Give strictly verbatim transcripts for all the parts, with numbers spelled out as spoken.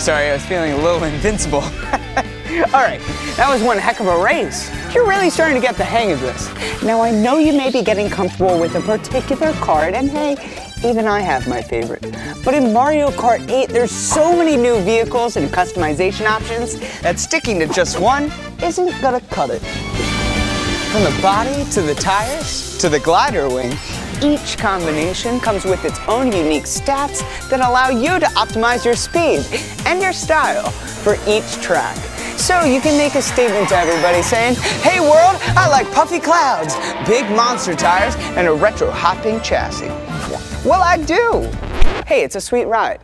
Sorry, I was feeling a little invincible. All right, that was one heck of a race. You're really starting to get the hang of this. Now, I know you may be getting comfortable with a particular card, and hey, even I have my favorite. But in Mario Kart eight, there's so many new vehicles and customization options that sticking to just one isn't gonna cut it. From the body, to the tires, to the glider wing, each combination comes with its own unique stats that allow you to optimize your speed and your style for each track. So you can make a statement to everybody saying, hey world, I like puffy clouds, big monster tires, and a retro hot pink chassis. Well, I do. Hey, it's a sweet ride.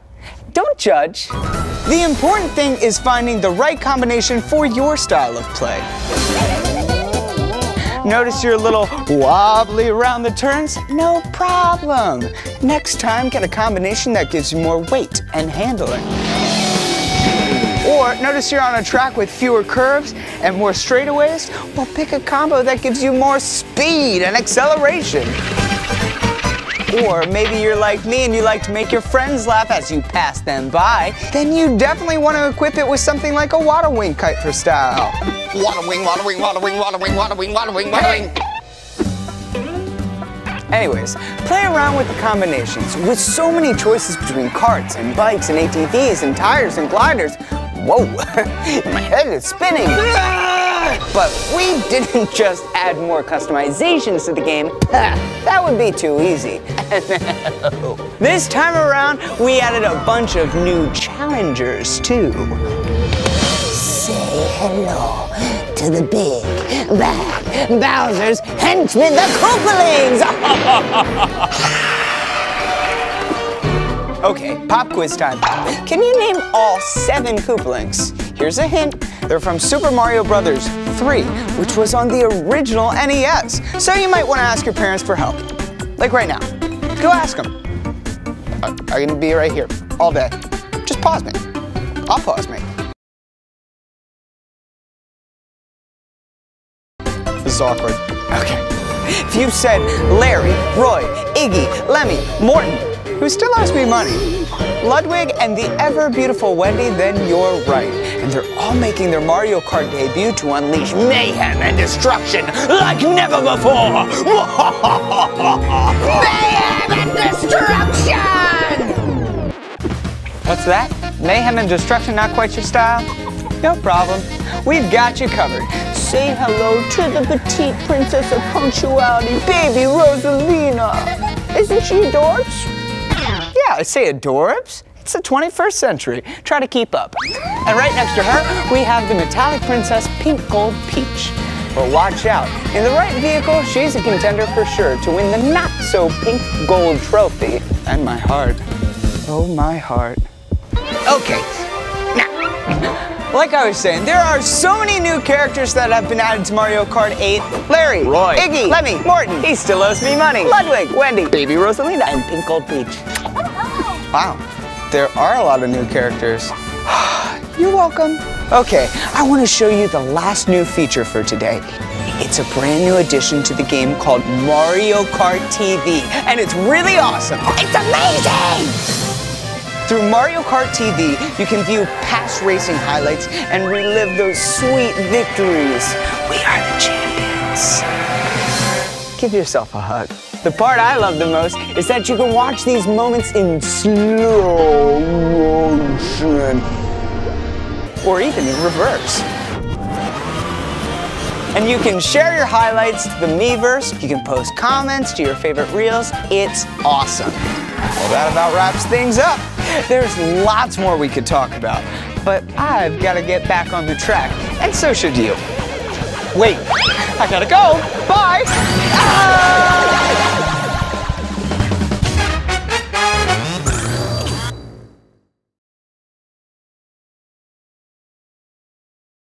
Don't judge. The important thing is finding the right combination for your style of play. Notice your little wobbly around the turns? No problem. Next time, get a combination that gives you more weight and handling. Or notice you're on a track with fewer curves and more straightaways? Well, pick a combo that gives you more speed and acceleration. Or maybe you're like me and you like to make your friends laugh as you pass them by. Then you definitely want to equip it with something like a water wing kite for style. Water wing, water wing, water wing, water wing, water wing, water wing, water wing. Anyways, play around with the combinations. With so many choices between karts and bikes and A T Vs and tires and gliders, whoa, my head is spinning. But we didn't just add more customizations to the game. That would be too easy. This time around, we added a bunch of new challengers too. Say hello to the big, bad Bowser's henchmen, the Koopalings! Okay, pop quiz time. Can you name all seven Koopalings? Here's a hint. They're from Super Mario Brothers three, which was on the original N E S. So you might want to ask your parents for help. Like right now. Go ask them. I'm going to be right here all day. Just pause me. I'll pause me. This is awkward. Okay. If you said Larry, Roy, Iggy, Lemmy, Morton, who still owes me money, Ludwig, and the ever-beautiful Wendy, then you're right. And they're all making their Mario Kart debut to unleash mayhem and destruction like never before! Mayhem and destruction! What's that? Mayhem and destruction, not quite your style? No problem. We've got you covered. Say hello to the petite princess of punctuality, baby Rosalina. Isn't she adorbs? Yeah, I say adorbs. It's the twenty-first century. Try to keep up. And right next to her, we have the metallic princess, Pink Gold Peach. But watch out. In the right vehicle, she's a contender for sure to win the not-so-pink gold trophy. And my heart. Oh, my heart. Okay. Now. Like I was saying, there are so many new characters that have been added to Mario Kart eight. Larry, Roy, Iggy, Lemmy, Morton, he still owes me money, Ludwig, Wendy, baby Rosalina, and Pink Gold Peach. Wow, there are a lot of new characters. You're welcome. Okay, I want to show you the last new feature for today. It's a brand new addition to the game called Mario Kart T V, and it's really awesome. It's amazing! Through Mario Kart T V, you can view past racing highlights and relive those sweet victories. We are the champions. Give yourself a hug. The part I love the most is that you can watch these moments in slow motion, or even in reverse. And you can share your highlights to the Miiverse. You can post comments to your favorite reels. It's awesome. Well, that about wraps things up. There's lots more we could talk about, but I've got to get back on the track, and so should you. Wait, I gotta go. Bye. Ah!